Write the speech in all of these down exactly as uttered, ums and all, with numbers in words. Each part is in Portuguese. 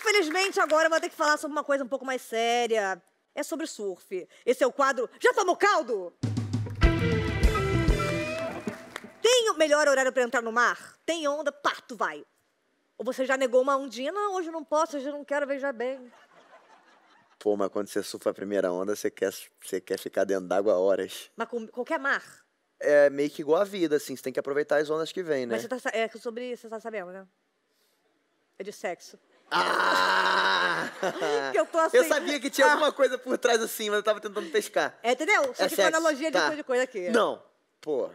Infelizmente, agora eu vou ter que falar sobre uma coisa um pouco mais séria. É sobre surf. Esse é o quadro Já Tomou Caldo? Tem o melhor horário pra entrar no mar? Tem onda? Pá, tu vai. Ou você já negou uma ondinha? Não, hoje eu não posso, hoje eu não quero, veja bem. Pô, mas quando você surfa a primeira onda, você quer, você quer ficar dentro d'água horas. Mas com qualquer mar? É meio que igual a vida, assim. Você tem que aproveitar as ondas que vêm, né? Mas você tá, é, sobre, você tá sabendo, né? É de sexo. Ah! Eu, tô assim... eu sabia que tinha ah. alguma coisa por trás assim, mas eu tava tentando pescar. É, entendeu? Só é que sexo. Uma analogia de tá. coisa de coisa aqui. Não, pô.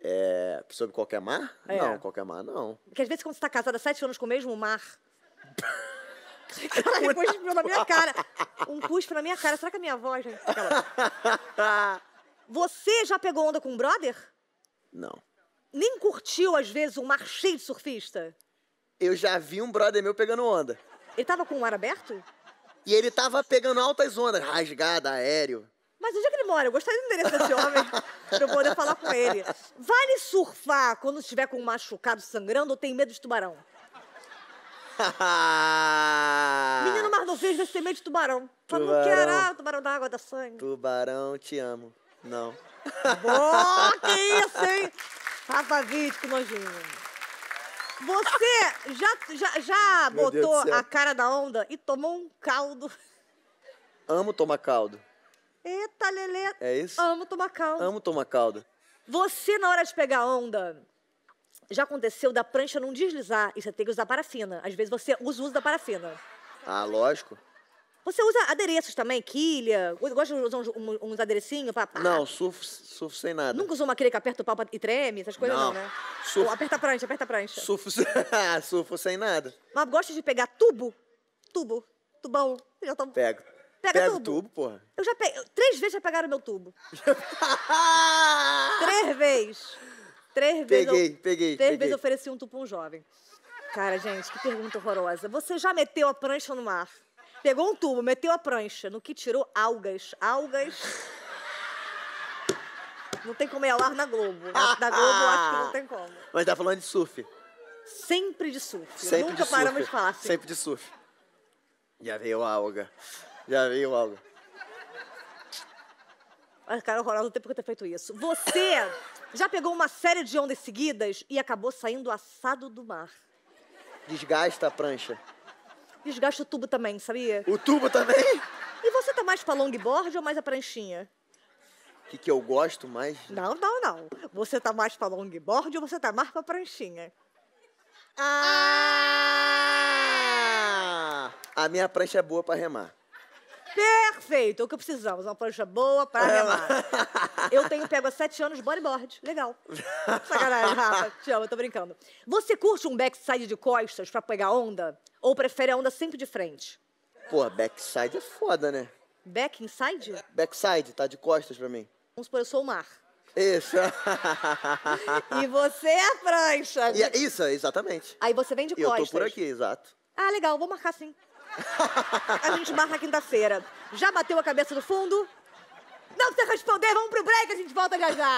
É... Sobre qualquer mar? É. Não, qualquer mar, não. Porque às vezes quando você tá casada há sete anos com o mesmo mar... Cara, depois cuspiu na minha cara. Um cuspe na minha cara. Será que é minha voz? Gente? Você já pegou onda com um brother? Não. Nem curtiu, às vezes, um mar cheio de surfista? Eu já vi um brother meu pegando onda. Ele tava com o mar aberto? E ele tava pegando altas ondas, rasgada, aéreo. Mas onde é que ele mora? Eu gostaria do endereço desse homem pra eu poder falar com ele. Vale surfar quando estiver com um machucado sangrando ou tem medo de tubarão? Menino, mas não vejo esse medo de tubarão. Tubarão. Fala, não quero, ah, tubarão da água, da sangue. Tubarão, te amo. Não. Boa, que isso, hein? Rafa Vítico, que nojinho. Você já, já, já botou a cara da onda e tomou um caldo? Amo tomar caldo. Eita, Lelê. É isso? Amo tomar caldo. Amo tomar caldo. Você, na hora de pegar onda, já aconteceu da prancha não deslizar e você tem que usar parafina. Às vezes você usa o uso da parafina. Ah, lógico. Você usa adereços também? Quilha? Gosta de usar uns, uns aderecinhos? Pá, pá. Não, surfo, surfo sem nada. Nunca usou uma quilha que aperta o pau e treme? Essas coisas não, não né? Surfo... Oh, aperta a prancha, aperta a prancha. Surfo, surfo sem nada. Mas gosta de pegar tubo? Tubo. Tubão. Eu já tô... Pego. Pega Pego tubo. tubo, porra. Eu já peguei. Três vezes já pegaram o meu tubo. Três vezes. Três vezes. Peguei, eu... peguei. Três peguei. vezes eu ofereci um tubo pra um jovem. Cara, gente, que pergunta horrorosa. Você já meteu a prancha no mar? Pegou um tubo, meteu a prancha, no que tirou algas. Algas... Não tem como ir ao ar na Globo. Na, da Globo, eu acho que não tem como. Mas tá falando de surf. Sempre de surf. Sempre Nunca de paramos surf. de falar. Assim. Sempre de surf. Já veio a alga. Já veio a alga. Mas, cara, horroroso, não tem por que ter feito isso. Você já pegou uma série de ondas seguidas e acabou saindo assado do mar. Desgasta a prancha. Desgasta o tubo também, sabia? O tubo também? E você tá mais pra longboard ou mais a pranchinha? O que, que eu gosto mais? Não, não, não. Você tá mais pra longboard ou você tá mais pra pranchinha? Ah! A minha prancha é boa pra remar. Perfeito! É o que precisamos, uma prancha boa pra remar. Eu tenho pego há sete anos bodyboard. Legal. Sacanagem, Rafa. Te amo, eu tô brincando. Você curte um backside de costas pra pegar onda? Ou prefere a onda sempre de frente? Pô, backside é foda, né? Back inside? Backside, tá de costas pra mim. Vamos supor, eu sou o mar. Isso. E você é a prancha. E, né? Isso, exatamente. Aí você vem de e costas. Eu tô por aqui, exato. Ah, legal, vou marcar sim. A gente marca quinta-feira. Já bateu a cabeça no fundo? Não precisa responder, vamos pro break, a gente volta já já.